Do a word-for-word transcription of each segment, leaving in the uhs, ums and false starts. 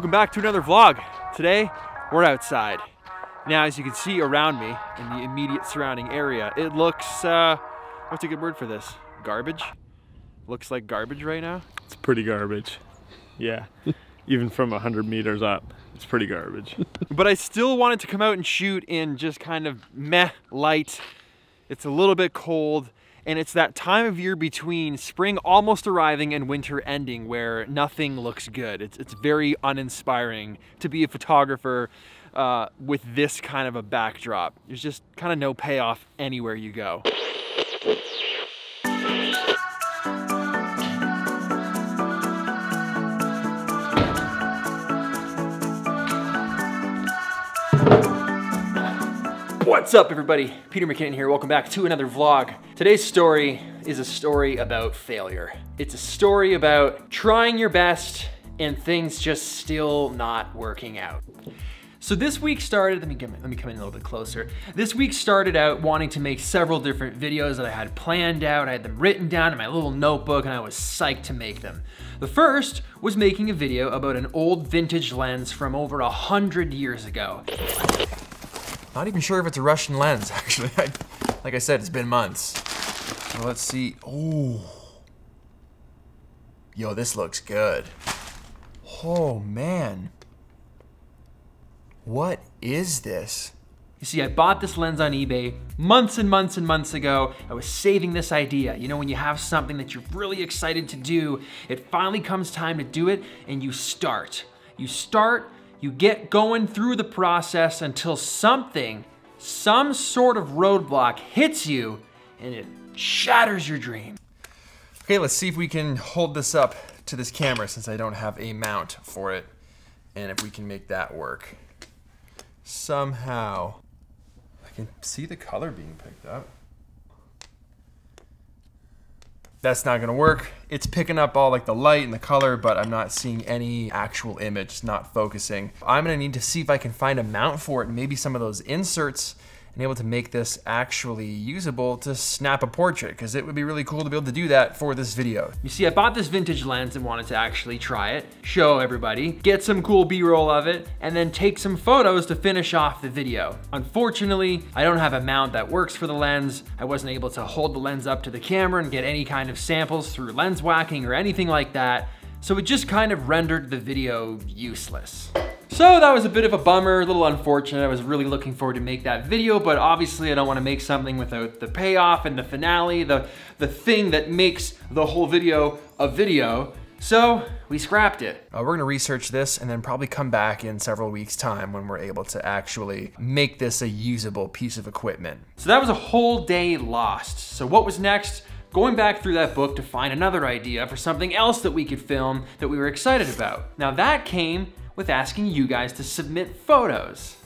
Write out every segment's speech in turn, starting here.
Welcome back to another vlog. Today, we're outside. Now, as you can see around me, in the immediate surrounding area, it looks, uh, what's a good word for this? Garbage? Looks like garbage right now. It's pretty garbage. Yeah. Even from a hundred meters up, it's pretty garbage. But I still wanted to come out and shoot in just kind of meh light. It's a little bit cold. And it's that time of year between spring almost arriving and winter ending where nothing looks good. It's, it's very uninspiring to be a photographer uh, with this kind of a backdrop. There's just kind of no payoff anywhere you go. What's up everybody, Peter McKinnon here. Welcome back to another vlog. Today's story is a story about failure. It's a story about trying your best and things just still not working out. So this week started, let me, get, let me come in a little bit closer. This week started out wanting to make several different videos that I had planned out. I had them written down in my little notebook and I was psyched to make them. The first was making a video about an old vintage lens from over a hundred years ago. Not even sure if it's a Russian lens, actually. I, like I said, it's been months. So let's see. Oh. Yo, this looks good. Oh, man. What is this? You see, I bought this lens on eBay months and months and months ago. I was saving this idea. You know, when you have something that you're really excited to do, it finally comes time to do it, and you start. You start. You get going through the process until something, some sort of roadblock hits you and it shatters your dream. Okay, let's see if we can hold this up to this camera since I don't have a mount for it and if we can make that work. Somehow. I can see the color being picked up. That's not gonna work. It's picking up all like the light and the color, but I'm not seeing any actual image. It's not focusing. I'm gonna need to see if I can find a mount for it and maybe some of those inserts and able to make this actually usable to snap a portrait, because it would be really cool to be able to do that for this video. You see, I bought this vintage lens and wanted to actually try it, show everybody, get some cool B-roll of it, and then take some photos to finish off the video. Unfortunately, I don't have a mount that works for the lens. I wasn't able to hold the lens up to the camera and get any kind of samples through lens whacking or anything like that, so it just kind of rendered the video useless. So that was a bit of a bummer, a little unfortunate. I was really looking forward to make that video, but obviously I don't want to make something without the payoff and the finale, the, the thing that makes the whole video a video. So we scrapped it. Uh, we're gonna research this and then probably come back in several weeks' time when we're able to actually make this a usable piece of equipment. So that was a whole day lost. So what was next? Going back through that book to find another idea for something else that we could film that we were excited about. Now that came with asking you guys to submit photos.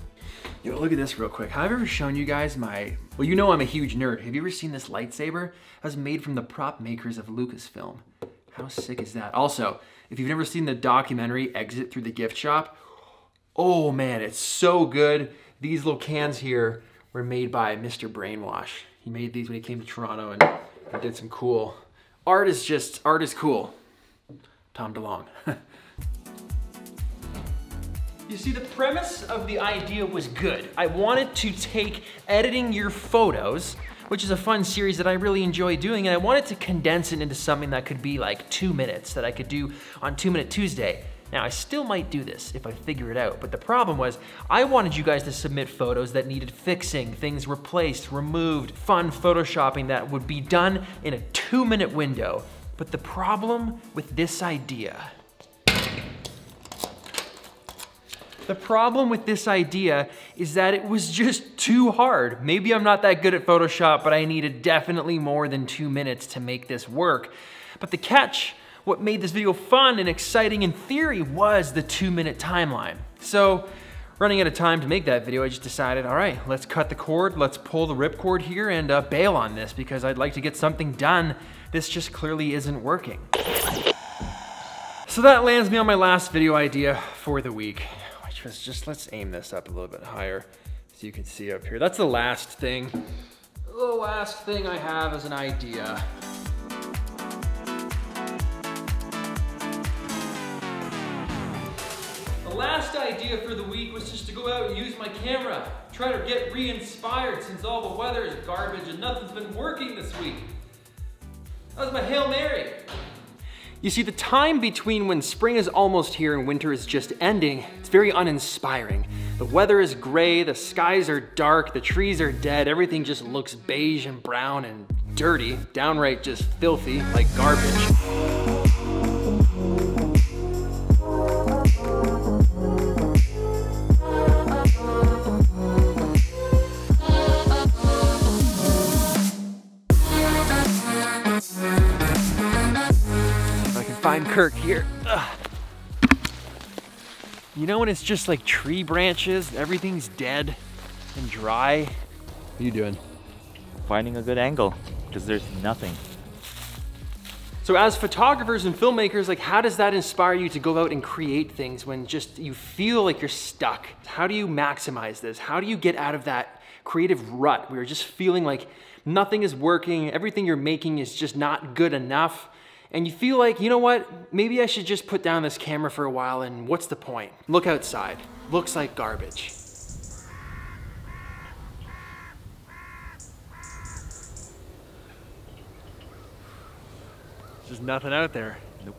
Yo, look at this real quick. Have I ever shown you guys my, well, you know I'm a huge nerd. Have you ever seen this lightsaber? That was made from the prop makers of Lucasfilm. How sick is that? Also, if you've never seen the documentary Exit Through the Gift Shop, oh man, it's so good. These little cans here were made by Mister Brainwash. He made these when he came to Toronto and I did some cool. Art is just, art is cool. Tom DeLonge. You see, the premise of the idea was good. I wanted to take editing your photos, which is a fun series that I really enjoy doing, and I wanted to condense it into something that could be like two minutes that I could do on Two Minute Tuesday. Now, I still might do this if I figure it out, but the problem was I wanted you guys to submit photos that needed fixing, things replaced, removed, fun photoshopping that would be done in a two-minute window. But the problem with this idea, the problem with this idea is that it was just too hard. Maybe I'm not that good at Photoshop, but I needed definitely more than two minutes to make this work. But the catch, what made this video fun and exciting in theory was the two minute timeline. So running out of time to make that video, I just decided, all right, let's cut the cord, let's pull the ripcord here and uh, bail on this because I'd like to get something done. This just clearly isn't working. So that lands me on my last video idea for the week, which was just, let's aim this up a little bit higher so you can see up here. That's the last thing. The last thing I have is an idea. The idea for the week was just to go out and use my camera, try to get re-inspired since all the weather is garbage and nothing's been working this week. That was my Hail Mary. You see, the time between when spring is almost here and winter is just ending, it's very uninspiring. The weather is gray, the skies are dark, the trees are dead, everything just looks beige and brown and dirty, downright just filthy, like garbage. Find Kirk here. Ugh. You know when it's just like tree branches, everything's dead and dry? What are you doing? Finding a good angle, because there's nothing. So as photographers and filmmakers, like how does that inspire you to go out and create things when just you feel like you're stuck? How do you maximize this? How do you get out of that creative rut where you're just feeling like nothing is working, everything you're making is just not good enough? And you feel like, you know what? Maybe I should just put down this camera for a while and what's the point? Look outside, looks like garbage. There's nothing out there. Nope.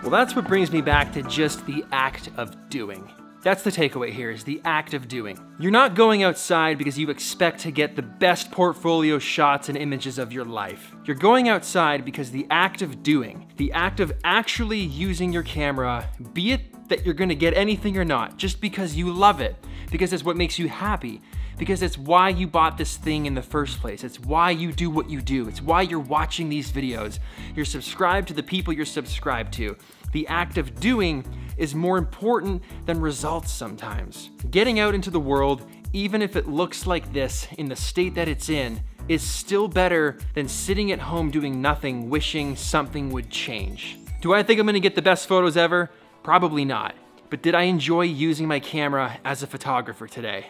Well, that's what brings me back to just the act of doing. That's the takeaway here, is the act of doing. You're not going outside because you expect to get the best portfolio shots and images of your life. You're going outside because the act of doing, the act of actually using your camera, be it that you're gonna get anything or not, just because you love it, because it's what makes you happy, because it's why you bought this thing in the first place. It's why you do what you do. It's why you're watching these videos. You're subscribed to the people you're subscribed to. The act of doing is more important than results sometimes. Getting out into the world, even if it looks like this in the state that it's in, is still better than sitting at home doing nothing, wishing something would change. Do I think I'm gonna get the best photos ever? Probably not. But did I enjoy using my camera as a photographer today?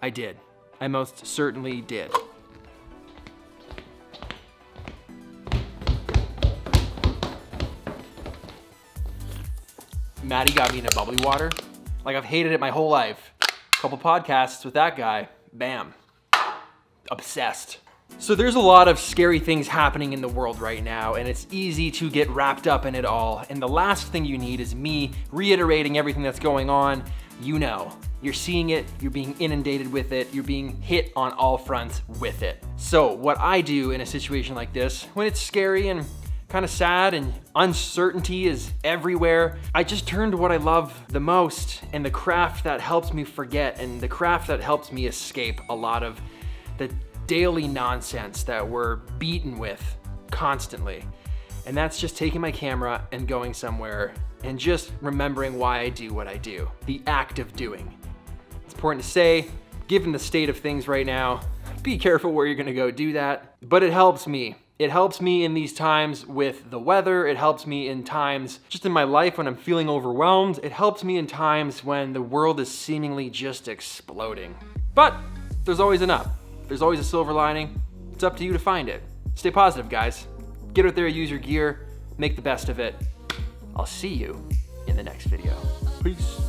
I did. I most certainly did. Maddie got me into bubbly water. Like I've hated it my whole life. Couple podcasts with that guy, bam. Obsessed. So there's a lot of scary things happening in the world right now, and it's easy to get wrapped up in it all. And the last thing you need is me reiterating everything that's going on. You know, you're seeing it, you're being inundated with it, you're being hit on all fronts with it. So what I do in a situation like this, when it's scary and kind of sad and uncertainty is everywhere, I just turn to what I love the most and the craft that helps me forget and the craft that helps me escape a lot of the daily nonsense that we're beaten with constantly. And that's just taking my camera and going somewhere and just remembering why I do what I do. The act of doing. It's important to say, given the state of things right now, be careful where you're gonna go do that, but it helps me. It helps me in these times with the weather. It helps me in times just in my life when I'm feeling overwhelmed. It helps me in times when the world is seemingly just exploding. But there's always an up. There's always a silver lining. It's up to you to find it. Stay positive, guys. Get out there, use your gear, make the best of it. I'll see you in the next video. Peace.